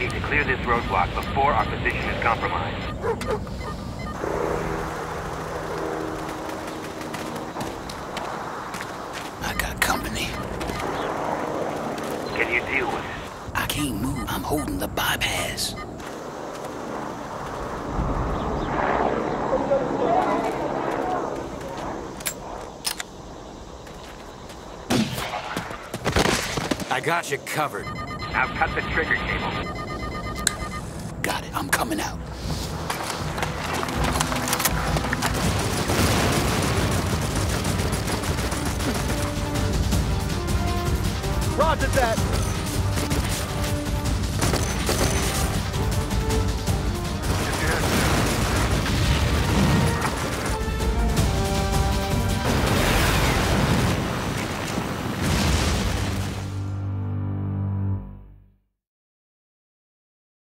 need to clear this roadblock before our position is compromised. I got company. Can you deal with it? I can't move. I'm holding the bypass. I got you covered. Now cut the trigger cable. Got it. I'm coming out. Roger that.